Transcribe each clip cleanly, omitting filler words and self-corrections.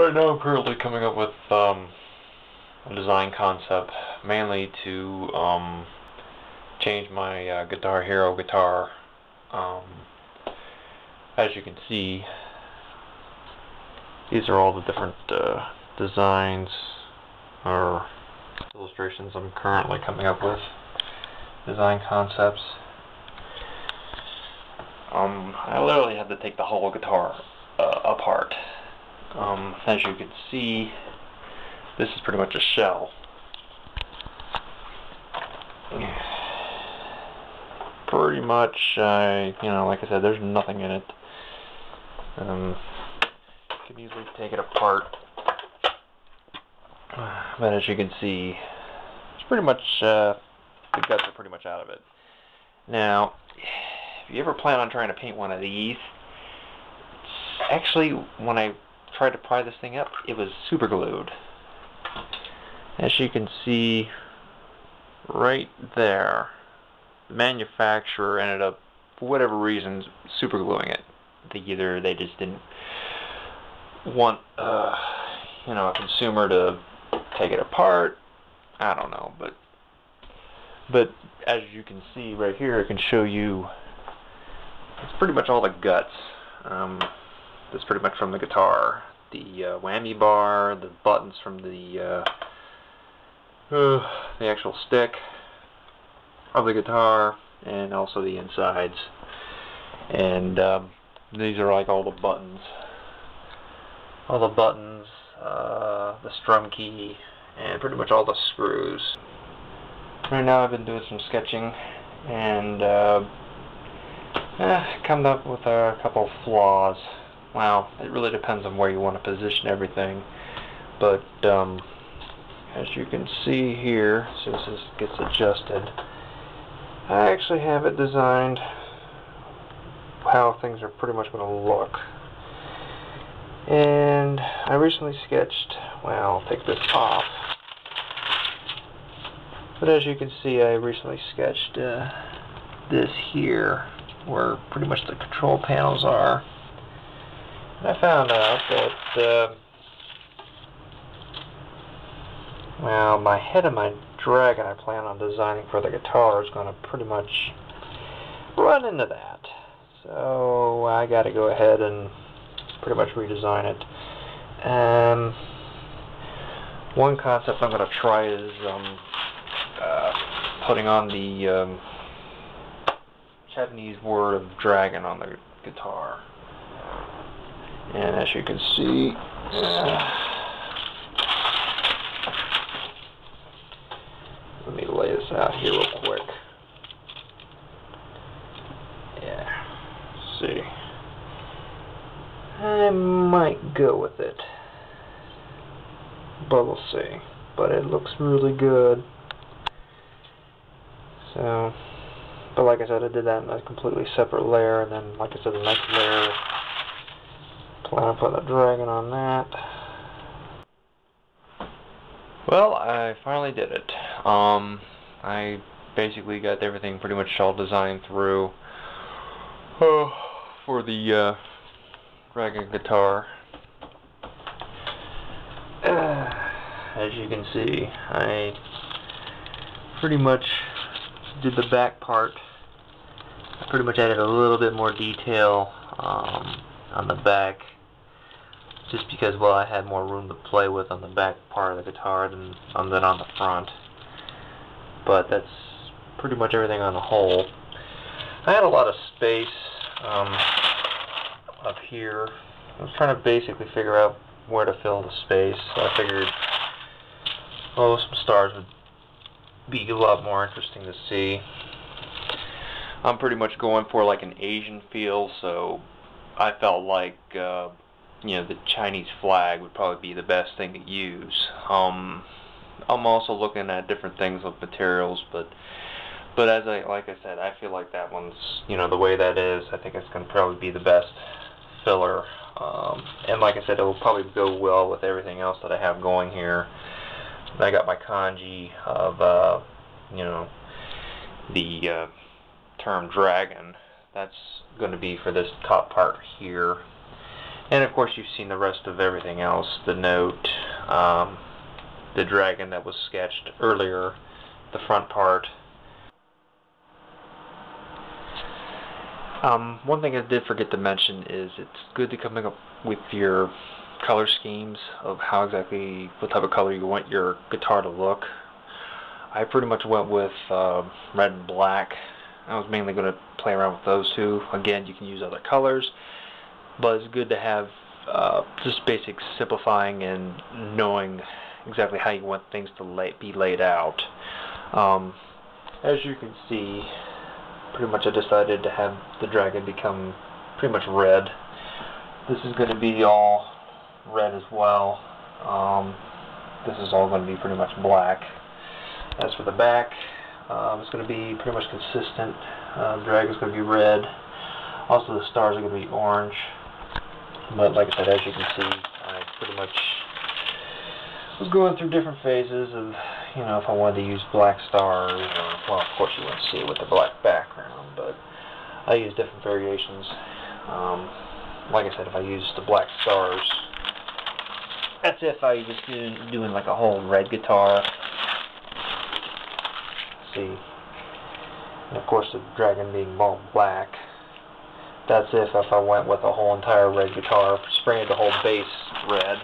Right now I'm currently coming up with a design concept, mainly to change my Guitar Hero guitar. As you can see, these are all the different designs or illustrations I'm currently coming up with, design concepts. I literally had to take the whole guitar apart. As you can see, this is pretty much a shell. Pretty much, like I said, there's nothing in it. You can easily take it apart, but as you can see, it's pretty much the guts are pretty much out of it. Now, if you ever plan on trying to paint one of these, actually, when I tried to pry this thing up, it was super glued. As you can see, right there, the manufacturer ended up, for whatever reasons, super gluing it. Either they just didn't want, a consumer to take it apart. I don't know, but as you can see right here, I can show you. It's pretty much all the guts. That's pretty much from the guitar. The whammy bar, the buttons from the actual stick of the guitar, and also the insides. And these are like all the buttons. All the buttons, the strum key, and pretty much all the screws. Right now I've been doing some sketching, and come up with a couple flaws. Well, it really depends on where you want to position everything, but as you can see here, since this gets adjusted, I actually have it designed how things are pretty much going to look. And I recently sketched, well, I'll take this off, but as you can see, I recently sketched this here, where pretty much the control panels are. I found out that, well, my head and my dragon I plan on designing for the guitar is going to pretty much run into that. So I got to go ahead and pretty much redesign it. One concept I'm going to try is putting on the Japanese word of dragon on the guitar. And as you can see, let me lay this out here real quick. Yeah, see, I might go with it, but we'll see. But it looks really good. So, but like I said, I did that in a completely separate layer, and then, like I said, the next layer. Plan to put a dragon on that. Well, I finally did it. I basically got everything pretty much all designed through for the dragon guitar. As you can see, I pretty much did the back part. I pretty much added a little bit more detail on the back. Just because, well, I had more room to play with on the back part of the guitar than on the front. But that's pretty much everything on the whole. I had a lot of space up here. I was trying to basically figure out where to fill the space. So I figured, oh, some stars would be a lot more interesting to see. I'm pretty much going for like an Asian feel, so I felt like the Chinese flag would probably be the best thing to use. I'm also looking at different things with materials, but as I said, I feel like that one's, the way that is, I think it's going to probably be the best filler. And like I said, it will probably go well with everything else that I have going here. And I got my kanji of, the term dragon. That's going to be for this top part here. And of course you've seen the rest of everything else, the note, the dragon that was sketched earlier, the front part. One thing I did forget to mention is it's good to come up with your color schemes of how exactly, what type of color you want your guitar to look. I pretty much went with red and black. I was mainly going to play around with those two. Again, you can use other colors, but it's good to have just basic simplifying and knowing exactly how you want things to be laid out. As you can see, pretty much I decided to have the dragon become pretty much red. This is going to be all red as well. This is all going to be pretty much black. As for the back, it's going to be pretty much consistent. The dragon's going to be red. Also the stars are going to be orange. But like I said, as you can see, I pretty much was going through different phases of, you know, if I wanted to use black stars, or, well, of course you wouldn't see it with the black background, but I use different variations. Like I said, if I use the black stars, that's if I just doing like a whole red guitar. Let's see, and of course the dragon being all black, that's if I went with a whole entire red guitar, sprayed the whole bass red.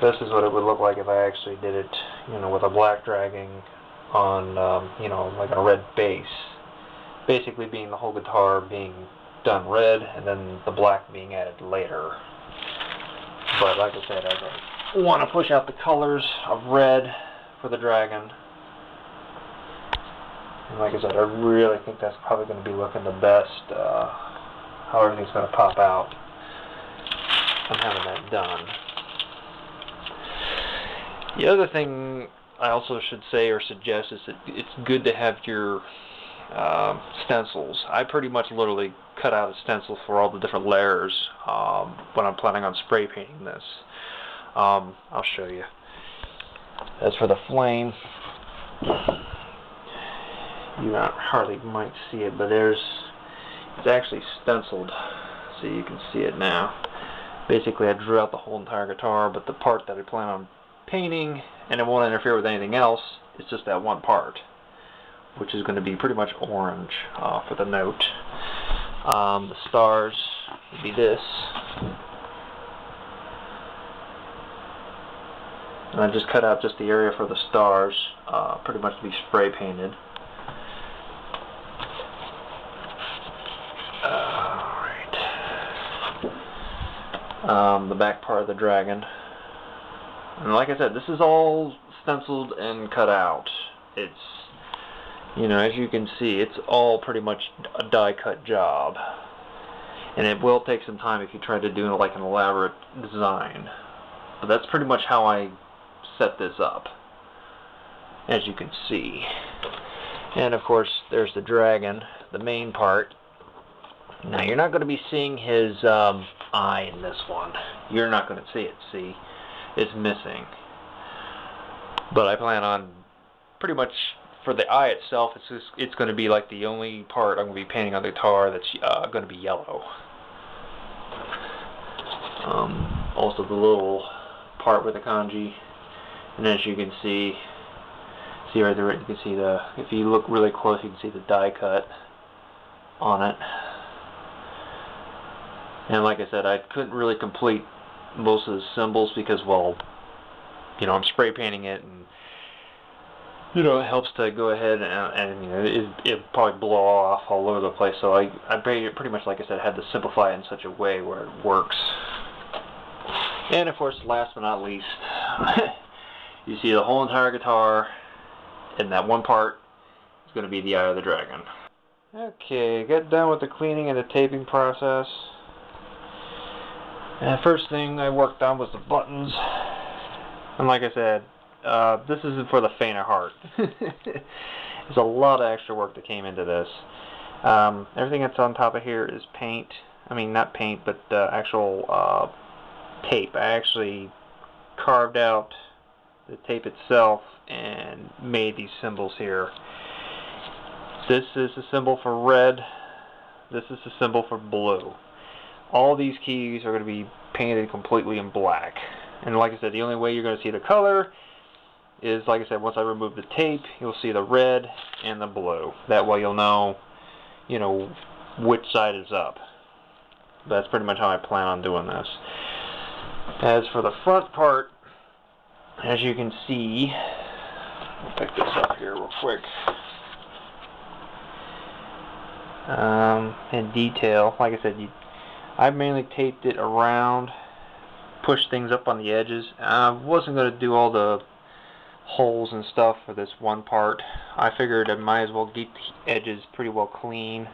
This is what it would look like if I actually did it, you know, with a black dragon on, you know, like a red bass. Basically being the whole guitar being done red, and then the black being added later. But like I said, I want to push out the colors of red for the dragon. And like I said, I really think that's probably going to be looking the best, how everything's going to pop out. I'm having that done. The other thing I also should say or suggest is that it's good to have your stencils. I pretty much literally cut out a stencil for all the different layers when I'm planning on spray painting this. I'll show you. As for the flame, you hardly might see it, but it's actually stenciled, so you can see it now. Basically, I drew out the whole entire guitar, but the part that I plan on painting, and it won't interfere with anything else, it's just that one part, which is going to be pretty much orange for the note. The stars would be this, and I just cut out just the area for the stars, pretty much to be spray painted. Alright, the back part of the dragon. And like I said, this is all stenciled and cut out. It's, you know, as you can see, it's all pretty much a die-cut job. And it will take some time if you try to do like an elaborate design. But that's pretty much how I set this up, as you can see. And of course, there's the dragon, the main part. Now, you're not going to be seeing his eye in this one. You're not going to see it, see? It's missing, but I plan on pretty much for the eye itself. It's going to be like the only part I'm going to be painting on the guitar that's going to be yellow. Also the little part with the kanji, and as you can see right there, you can see the, if you look really close, you can see the die cut on it. And like I said, I couldn't really complete most of the symbols because, well, you know, I'm spray painting it, and you know, it helps to go ahead and you know, it'll probably blow off all over the place. So I pretty much, like I said, had to simplify it in such a way where it works. And of course, last but not least, you see the whole entire guitar, and that one part is going to be the eye of the dragon. Okay, got done with the cleaning and the taping process. And the first thing I worked on was the buttons, and like I said, this isn't for the faint of heart. There's a lot of extra work that came into this. Everything that's on top of here is paint. I mean, not paint, but actual tape. I actually carved out the tape itself and made these symbols here. This is the symbol for red. This is the symbol for blue. All these keys are going to be painted completely in black. And like I said, the only way you're going to see the color is, like I said, once I remove the tape, you'll see the red and the blue. That way you'll know, you know, which side is up. That's pretty much how I plan on doing this. As for the front part, as you can see, I'll pick this up here real quick. In detail, like I said, I mainly taped it around, pushed things up on the edges. I wasn't going to do all the holes and stuff for this one part. I figured I might as well get the edges pretty well clean.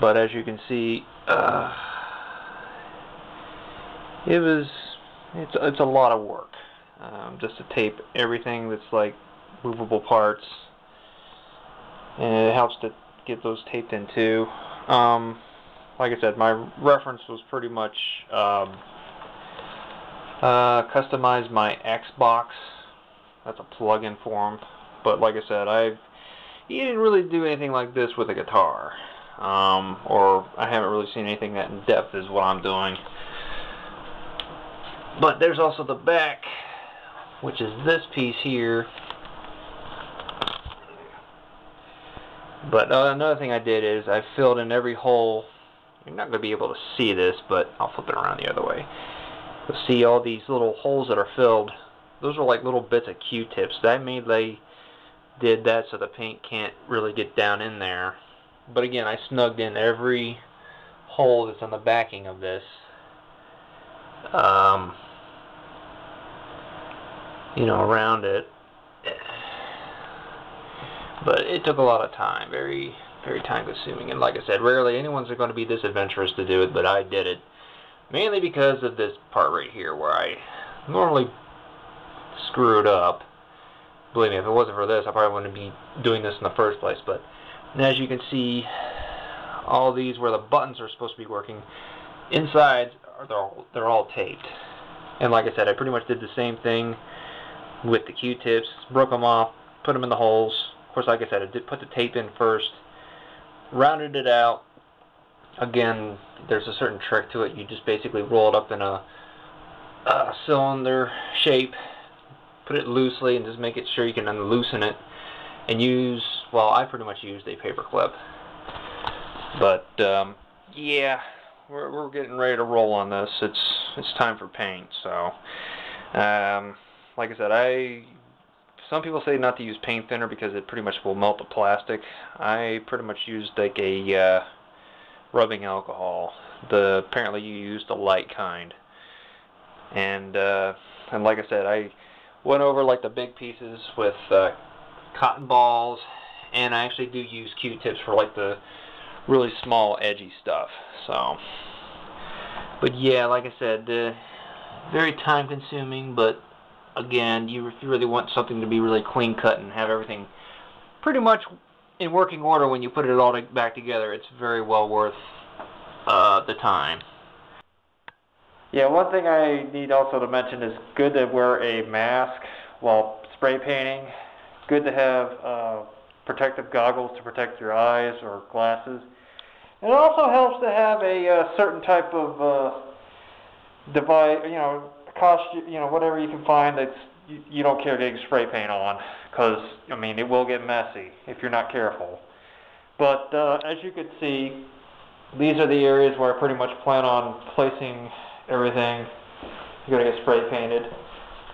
But as you can see, it's a lot of work just to tape everything that's like movable parts, and it helps to get those taped in too. Like I said, my reference was pretty much customize my Xbox. That's a plug-in for them. But like I said, you didn't really do anything like this with a guitar, or I haven't really seen anything that in depth is what I'm doing. But there's also the back, which is this piece here. But another thing I did is I filled in every hole. You're not going to be able to see this, but I'll flip it around the other way. You'll see all these little holes that are filled. Those are like little bits of Q-tips. That means they did that so the paint can't really get down in there. But again, I snugged in every hole that's on the backing of this. You know, around it. But it took a lot of time, very, very time consuming. And like I said, rarely anyone's going to be this adventurous to do it, but I did it. Mainly because of this part right here where I normally screw it up. Believe me, if it wasn't for this, I probably wouldn't be doing this in the first place. But as you can see, all these where the buttons are supposed to be working, inside, they're all taped. And like I said, I pretty much did the same thing with the Q-tips. Broke them off, put them in the holes. Of course, like I said, I did put the tape in first, rounded it out. Again, there's a certain trick to it. You just basically roll it up in a cylinder shape, put it loosely, and just make it sure you can unloosen it. And use, well, I pretty much used a paper clip. But yeah, we're getting ready to roll on this. It's time for paint. So, like I said, some people say not to use paint thinner because it pretty much will melt the plastic. I pretty much used like a rubbing alcohol. Apparently you used the light kind. And like I said, I went over like the big pieces with cotton balls, and I actually do use Q-tips for like the really small edgy stuff. So, but yeah, like I said, very time consuming, but again, if you really want something to be really clean cut and have everything pretty much in working order when you put it all back together, it's very well worth the time. Yeah, one thing I need also to mention is good to wear a mask while spray painting. Good to have protective goggles to protect your eyes or glasses. It also helps to have a certain type of device, you know, whatever you can find that you don't care getting spray paint on, because I mean it will get messy if you're not careful. But as you can see, these are the areas where I pretty much plan on placing everything. You're gonna get spray painted.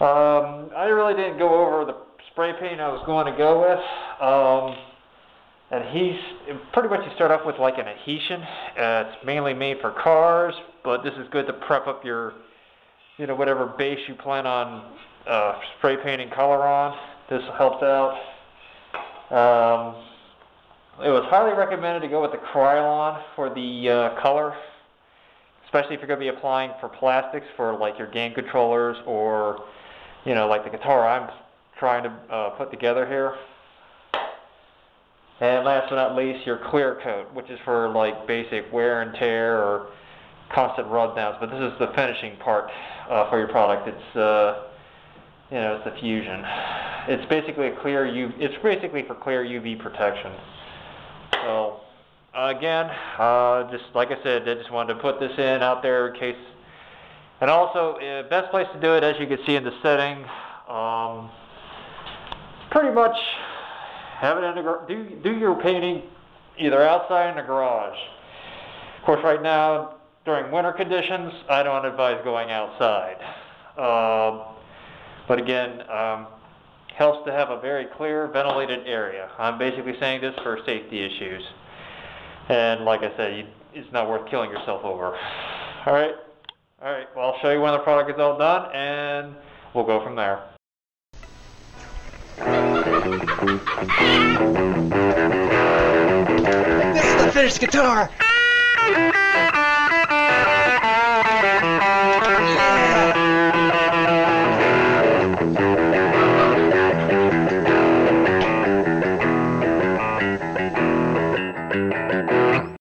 I really didn't go over the spray paint I was going to go with. And pretty much you start off with like an adhesion. It's mainly made for cars, but this is good to prep up your, you know, whatever base you plan on spray painting color on. This helps out. It was highly recommended to go with the Krylon for the color, especially if you're going to be applying for plastics for like your game controllers or, you know, like the guitar I'm trying to put together here. And last but not least, your clear coat, which is for like basic wear and tear or constant rub downs, but this is the finishing part for your product. It's you know, it's the Fusion. It's basically for clear UV protection. So Again, just like I said, I just wanted to put this in out there in case. And also, best place to do it, as you can see in the setting, pretty much have it in the do your painting either outside in the garage. Of course, right now during winter conditions, I don't advise going outside. But again, helps to have a very clear ventilated area. I'm basically saying this for safety issues. And like I said, it's not worth killing yourself over. All right. Well, I'll show you when the product is all done, and we'll go from there. This is the finished guitar.